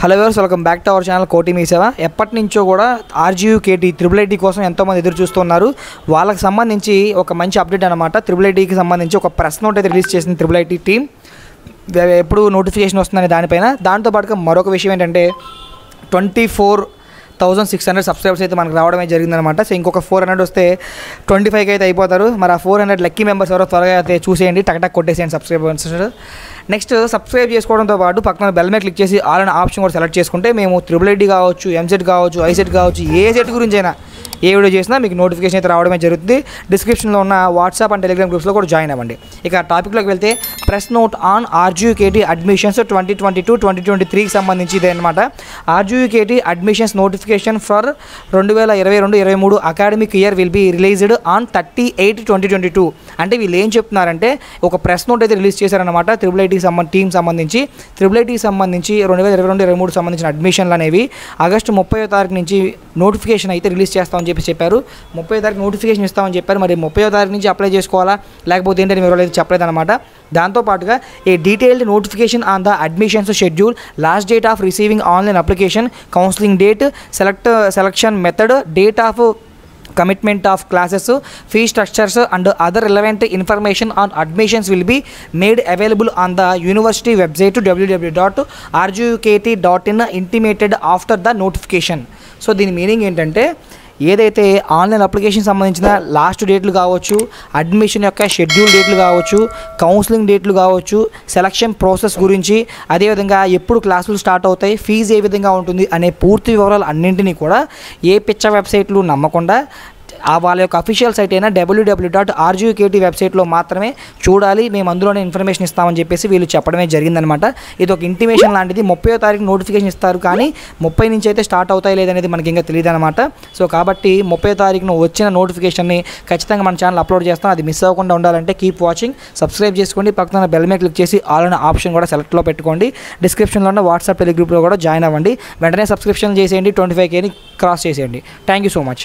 Hello viewers, welcome back to our channel Koti Meesa. ఎప్పటి నుంచో కూడా RGUKT IIIT కోసం ఎంతో మంది ఎదురు చూస్తున్నారు. వాళ్ళకి సంబంధించి ఒక మంచి అప్డేట్ అన్నమాట. IIITకి సంబంధించి ఒక ప్రెస్ నోట్ అయితే రిలీజ్ చేసింది IIIT టీం. ఎప్పుడు నోటిఫికేషన్ వస్తుందనే దానిపైన దాంతో పాటుగా మరొక విషయం ఏంటంటే 24,600 సబ్స్క్రైబర్స్ అయితే మనకు రావడమే జరిగిందనమాట. సో ఇంకొక 400 వస్తే 25 అయితే అయిపోతారు. మరి ఆ 400 లక్కీ మెంబర్స్ ఎవరో త్వరగా అయితే చూసేయండి, టక్టక్ కొట్టేసేయండి సబ్స్క్రైబర్స్. నెక్స్ట్ సబ్స్క్రైబ్ చేసుకోవడంతో పాటు పక్కన బెల్ మీద క్లిక్ చేసి ఆల్ అనే ఆప్షన్ కూడా సెలెక్ట్ చేసుకుంటే మేము IIIT కావచ్చు, ఎంసెట్ కావచ్చు, ఐసెట్ కావచ్చు, ఏ సెట్ గురించి అయినా ఏ వీడియో చేసినా మీకు నోటిఫికేషన్ అయితే రావడమే జరుగుతుంది. డిస్క్రిప్షన్లో ఉన్న వాట్సాప్ అండ్ టెలిగ్రామ్ గ్రూప్స్లో కూడా జాయిన్ అవ్వండి. ఇక టాపిక్లోకి వెళ్తే press note on RGUKT admissions 2022-2023కి సంబంధించి ఇదే అనమాట. RGUKT admissions notification for 2022-2023 academic year will be released on 30/8/2022. అంటే వీళ్ళు ఏం చెప్తున్నారంటే ఒక ప్రెస్ నోట్ అయితే రిలీజ్ చేశారనమాట. IIITకి సంబంధించి 2022-2023 సంబంధించిన అడ్మిషన్లు అనేవి ఆగస్టు 30వ తారీఖు నుంచి నోటిఫికేషన్ అయితే రిలీజ్ చేస్తాం చెప్పి చెప్పారు. 30వ తారీఖు నోటిఫికేషన్ ఇస్తామని చెప్పారు. మరి 30వ తారీఖు నుంచి అప్లై చేసుకోవాలా లేకపోతే ఏంటని వివరాలు అయితే చెప్పలేదన్నమాట. దాంతోపాటుగా a detailed notification on the admissions schedule, last date of receiving online application, counselling date, selection method, date of commitment of classes, fee structures and other relevant information on admissions will be made available on the university website www.rgukt.in intimated after the notification. So దీని meaning ఏంటంటే ఏదైతే online application సంబంధించిన last డేట్లు కావచ్చు, admission యొక్క schedule డేట్లు కావచ్చు, counselling డేట్లు కావచ్చు, సెలక్షన్ ప్రాసెస్ గురించి, అదేవిధంగా ఎప్పుడు క్లాసులు స్టార్ట్ అవుతాయి, ఫీజు ఏ విధంగా ఉంటుంది అనే పూర్తి వివరాలు అన్నింటినీ కూడా ఏ పిచ్చ వెబ్సైట్లు నమ్మకుండా వాళ్ళ యొక్క అఫీషియల్ సైట్ అయినా www.rgukt వెబ్సైట్లో మాత్రమే చూడాలి. మేము అందులోనే ఇన్ఫర్మేషన్ ఇస్తామని చెప్పేసి వీళ్ళు చెప్పడమే జరిగిందనమాట. ఇది ఒక ఇంటిమేషన్ లాంటిది. 30వ తారీఖు నోటిఫికేషన్ ఇస్తారు కానీ 30 నుంచి అయితే స్టార్ట్ అవుతాయి లేదనేది మనకి ఇంకా తెలియదు అనమాట. సో కాబట్టి 30వ తారీఖున వచ్చిన నోటిఫికేషన్ని ఖచ్చితంగా మన ఛానల్ అప్లోడ్ చేస్తాం. అది మిస్ అవ్వకుండా ఉండాలంటే కీప్ వాచింగ్, సబ్స్క్రైబ్ చేసుకోండి, పక్కన బెల్ మీద క్లిక్ చేసి ఆల్ అనే ఆప్షన్ కూడా సెలెక్ట్లో పెట్టుకోండి. డిస్క్రిప్షన్లో ఉన్న వాట్సాప్ టెలిగ్రూప్లో కూడా జాయిన్ అవ్వండి. వెంటనే సబ్స్క్రిప్షన్ చేసేయండి, 25Kని క్రాస్ చేసేయండి. Thank you so much.